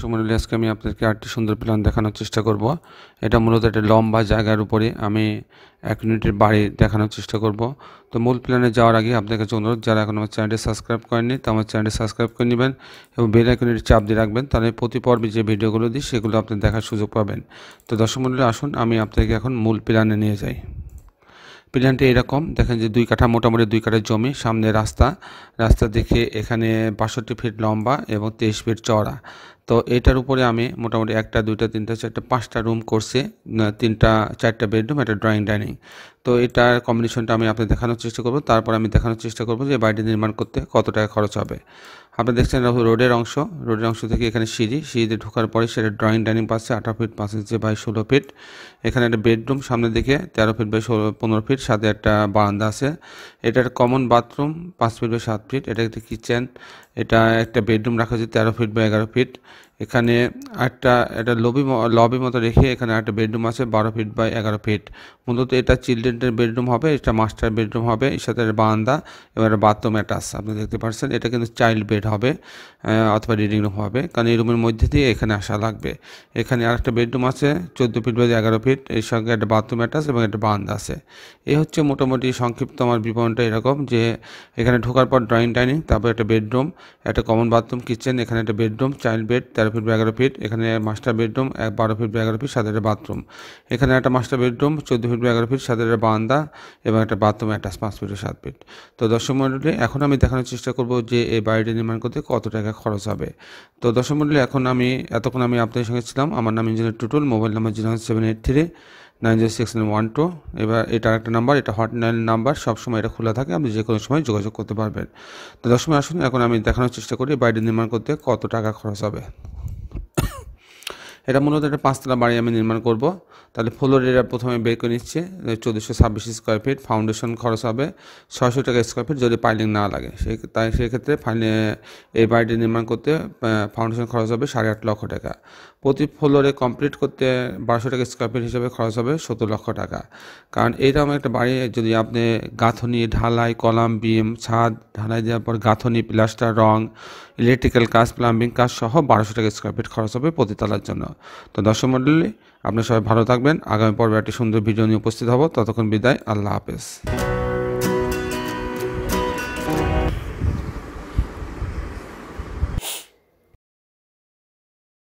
সময় আজকে আমি আপনাদেরকে আরেকটি সুন্দর প্ল্যান দেখানোর চেষ্টা করব। এটা মূলত একটা লম্বা জায়গার উপরে আমি এক ইউনিটের বাড়ি দেখানোর চেষ্টা করব। তো মূল প্ল্যানে যাওয়ার আগে আপনাদের কাছে অনুরোধ, যারা এখন আমার চ্যানেলটি সাবস্ক্রাইব করেননি তো আমার চ্যানেলটি সাবস্ক্রাইব করে নেবেন এবং বেল আইকনের চাপ দিয়ে রাখবেন, তাহলে প্রতি পর্বে যে ভিডিওগুলো দিই সেগুলো আপনি দেখার সুযোগ পাবেন। তো দর্শক মণ্ডলী, আসুন আমি আপনাদেরকে এখন মূল প্ল্যানে নিয়ে যাই। প্ল্যানটি এরকম, দেখেন যে 2 কাঠা, মোটামুটি 2 কাঠা জমি, সামনে রাস্তা দেখে এখানে 62 ফিট লম্বা এবং 23 ফিট চওড়া। তো এটার উপরে আমি মোটামুটি 1টা 2টা 3টা 4টা 5টা রুম করছে, 3টা 4টা বেডরুম, একটা ড্রয়িং ডাইনিং। তো এটার কম্বিনেশনটা আমি আপনাদের দেখানোর চেষ্টা করব। তারপর আমি দেখানোর চেষ্টা করব যে বাড়িটি নির্মাণ করতে কত টাকা খরচ হবে। আপনি দেখছেন রোডের অংশ থেকে এখানে সিঁড়িতে ঢোকার পরে সেটা ড্রয়িং ডাইনিং পাচ্ছে 18 ফিট 5 ইঞ্চি বাই 16 ফিট। এখানে একটা বেডরুম সামনে দিকে 13 ফিট বাই 15 ফিট, সাথে একটা বারান্দা আছে। এটার common bathroom 5 feet by 7 feet. এটা একটা কিচেন, এটা একটা বেডরুম রাখা হয়েছে 13 ফিট বাই 11 ফিট। এখানে একটা লবি মতো রেখে এখানে একটা বেডরুম আছে 12 ফিট বাই 11 ফিট। মূলত এটা চিলড্রেনদের বেডরুম হবে, এটা মাস্টার বেডরুম হবে, এর সাথে বারান্দা, এবার বাথরুম অ্যাটাচ আপনি দেখতে পাচ্ছেন। এটা কিন্তু চাইল্ড বেড হবে অথবা রিডিং রুম হবে, কারণ এই রুমের মধ্যে দিয়ে এখানে আসা লাগবে। এখানে আর একটা বেডরুম আছে 14 ফিট বাই 11 ফিট, এর সঙ্গে একটা বাথরুম অ্যাটাচ এবং একটা বারান্দা আছে। এই হচ্ছে মোটামুটি সংক্ষিপ্ত আমার বিবরণটা এরকম, যে এখানে ঢোকার পর ড্রয়িং ডাইনিং, তারপর একটা বেডরুম, একটা কমন বাথরুম, কিচেন, এখানে একটা bedroom, child bed 13 feet by 11 feet, এখানে master bedroom 12 feet by 11 feet, সাথে একটা বাথরুম, এখানে একটা master bedroom 14 feet by 11 feet, সাথে একটা বারান্দা এবং একটা bathroom attach 5 feet by 7 feet. তো দর্শক মণ্ডলী, এখন আমি দেখানোর চেষ্টা করব যে এই বাড়িটি নির্মাণ করতে কত টাকা খরচ হবে। তো দর্শক মণ্ডলী, এতক্ষণ আমি আপনাদের সঙ্গে ছিলাম। আমার নাম ইঞ্জিনিয়ার টুটুল, মোবাইল নাম্বার 01783 90612। এবার এটা একটা নাম্বার, এটা হটলাইন নাম্বার, সবসময় এটা খোলা থাকে, আপনি যে কোনো সময় যোগাযোগ করতে পারবেন। তো দর্শক মণ্ডলী, আসুন এখন আমি দেখানোর চেষ্টা করি বাড়িটি নির্মাণ করতে কত টাকা খরচ হবে। এটা মূলত একটা 5তলা বাড়ি আমি নির্মাণ করব। তাহলে ফ্লোর এরিয়া প্রথমে বের করে নিচ্ছে 1426 স্কোয়ার ফিট, ফাউন্ডেশন খরচ হবে 600 টাকা স্কোয়ার ফিট যদি পাইলিং না লাগে। তাই সেক্ষেত্রে এই বাড়িটি নির্মাণ করতে ফাউন্ডেশন খরচ হবে 8.5 লক্ষ টাকা। প্রতি ফ্লোরে কমপ্লিট করতে 1200 টাকা স্কোয়ার ফিট হিসেবে খরচ হবে 17 লক্ষ টাকা। কারণ এইরকম একটা বাড়ি যদি আপনি গাঁথনি, ঢালাই, কলাম, বিম, ছাদ ঢালাই দেওয়ার পর গাঁথনি, প্লাস্টার, রং, ইলেকট্রিক্যাল কাজ, প্লাম্বিং কাজ সহ 1200 টাকা স্কোয়ার ফিট খরচ হবে প্রতিতলার জন্য। তো দর্শক মণ্ডলী, আপনারা সবাই ভালো থাকবেন। আগামী পর্বে একটি সুন্দর ভিডিও নিয়ে উপস্থিত হব। ততক্ষণ বিদায়, আল্লাহ হাফেজ।